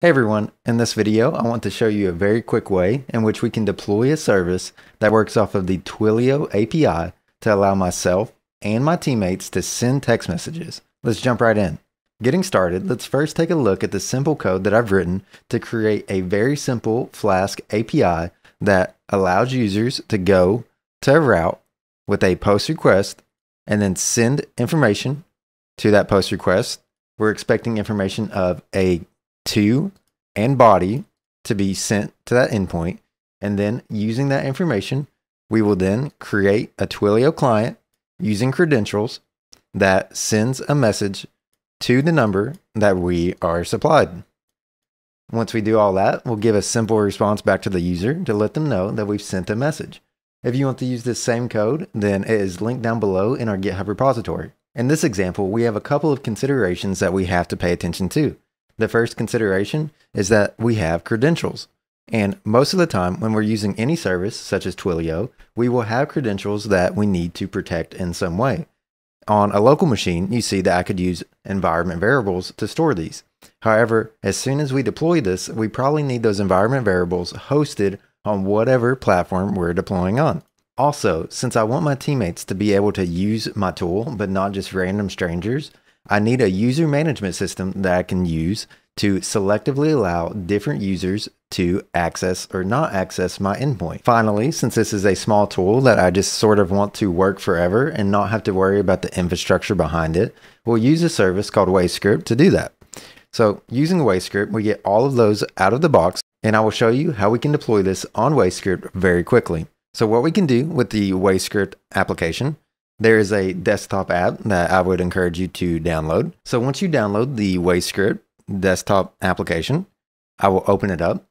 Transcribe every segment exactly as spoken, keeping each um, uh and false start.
Hey everyone, in this video I want to show you a very quick way in which we can deploy a service that works off of the Twilio A P I to allow myself and my teammates to send text messages. Let's jump right in. Getting started, let's first take a look at the simple code that I've written to create a very simple Flask A P I that allows users to go to a route with a post request and then send information to that post request. We're expecting information of a to and body to be sent to that endpoint, and then using that information we will then create a Twilio client using credentials that sends a message to the number that we are supplied. Once we do all that, we'll give a simple response back to the user to let them know that we've sent a message. If you want to use this same code, then it is linked down below in our GitHub repository. In this example, we have a couple of considerations that we have to pay attention to. The first consideration is that we have credentials. And most of the time when we're using any service such as Twilio, we will have credentials that we need to protect in some way. On a local machine, you see that I could use environment variables to store these. However, as soon as we deploy this, we probably need those environment variables hosted on whatever platform we're deploying on. Also, since I want my teammates to be able to use my tool, but not just random strangers, I need a user management system that I can use to selectively allow different users to access or not access my endpoint. Finally, since this is a small tool that I just sort of want to work forever and not have to worry about the infrastructure behind it, we'll use a service called WayScript to do that. So using WayScript, we get all of those out of the box, and I will show you how we can deploy this on WayScript very quickly. So what we can do with the WayScript application, there is a desktop app that I would encourage you to download. So once you download the WayScript desktop application, I will open it up.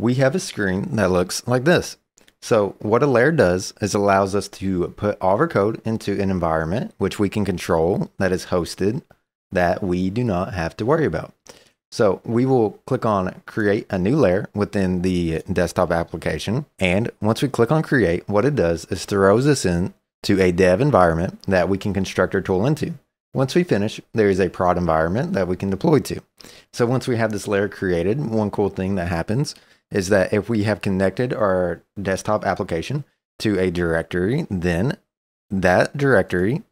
We have a screen that looks like this. So what a layer does is allows us to put all of our code into an environment which we can control, that is hosted, that we do not have to worry about. So we will click on create a new layer within the desktop application. And once we click on create, what it does is throws us in to a dev environment that we can construct our tool into. Once we finish, there is a prod environment that we can deploy to. So once we have this layer created, one cool thing that happens is that if we have connected our desktop application to a directory, then that directory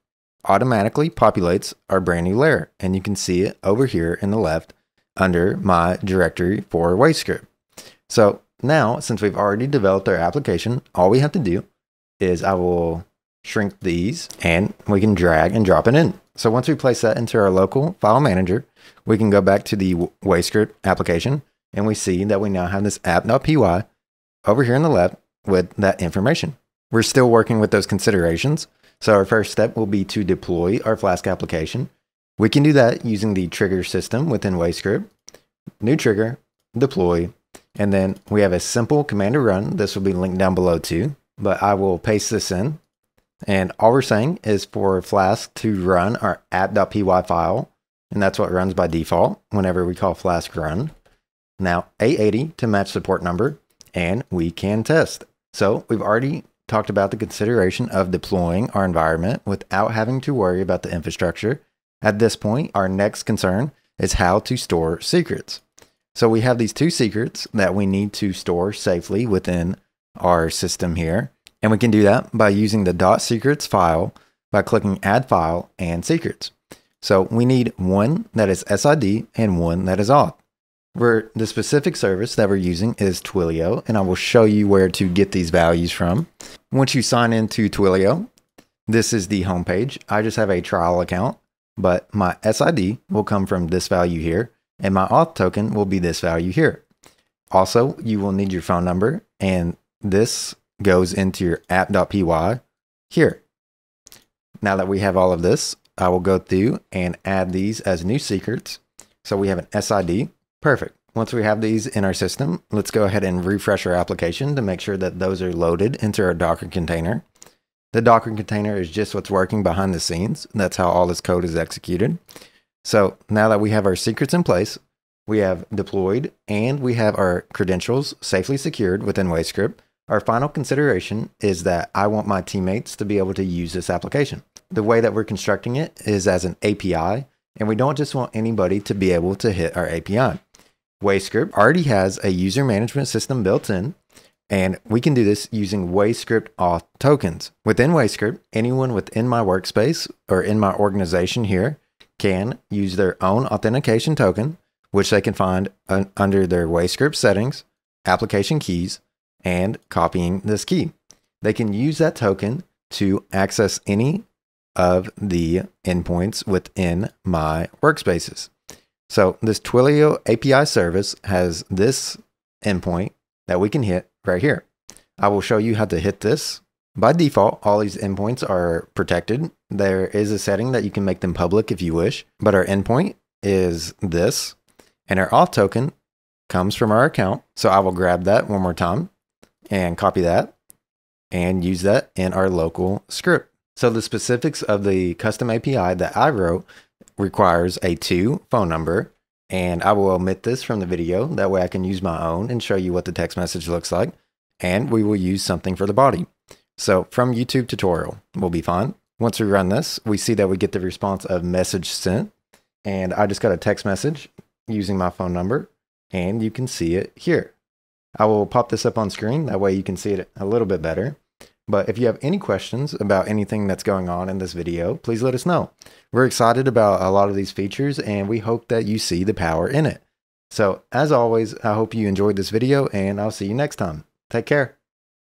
automatically populates our brand new layer. And you can see it over here in the left under my directory for WayScript. So now, since we've already developed our application, all we have to do is I will shrink these and we can drag and drop it in. So once we place that into our local file manager, we can go back to the WayScript application and we see that we now have this app.py over here on the left with that information. We're still working with those considerations. So our first step will be to deploy our Flask application. We can do that using the trigger system within WayScript, new trigger, deploy, and then we have a simple command to run. This will be linked down below too, but I will paste this in. And all we're saying is for Flask to run our app.py file, and that's what runs by default whenever we call Flask run. Now eight eighty to match the port number, and we can test. So we've already talked about the consideration of deploying our environment without having to worry about the infrastructure. At this point, our next concern is how to store secrets. So we have these two secrets that we need to store safely within our system here. And we can do that by using the .secrets file by clicking add file and secrets. So we need one that is S I D and one that is auth. Where the specific service that we're using is Twilio, and I will show you where to get these values from. Once you sign into Twilio, this is the homepage. I just have a trial account, but my S I D will come from this value here and my auth token will be this value here. Also, you will need your phone number, and this goes into your app.py here. Now that we have all of this, I will go through and add these as new secrets. So we have an S I D, perfect. Once we have these in our system, let's go ahead and refresh our application to make sure that those are loaded into our Docker container. The Docker container is just what's working behind the scenes. That's how all this code is executed. So now that we have our secrets in place, we have deployed and we have our credentials safely secured within WayScript. Our final consideration is that I want my teammates to be able to use this application. The way that we're constructing it is as an A P I, and we don't just want anybody to be able to hit our A P I. WayScript already has a user management system built in, and we can do this using WayScript auth tokens. Within WayScript, anyone within my workspace or in my organization here can use their own authentication token, which they can find un under their WayScript settings, application keys, and copying this key. They can use that token to access any of the endpoints within my workspaces. So this Twilio A P I service has this endpoint that we can hit right here. I will show you how to hit this. By default, all these endpoints are protected. There is a setting that you can make them public if you wish, but our endpoint is this, and our auth token comes from our account. So I will grab that one more time and copy that and use that in our local script. So the specifics of the custom A P I that I wrote requires a two phone number, and I will omit this from the video. That way I can use my own and show you what the text message looks like, and we will use something for the body. So from YouTube tutorial will be fine. Once we run this, we see that we get the response of message sent, and I just got a text message using my phone number, and you can see it here. I will pop this up on screen. That way you can see it a little bit better. But if you have any questions about anything that's going on in this video, please let us know. We're excited about a lot of these features, and we hope that you see the power in it. So as always, I hope you enjoyed this video, and I'll see you next time. Take care.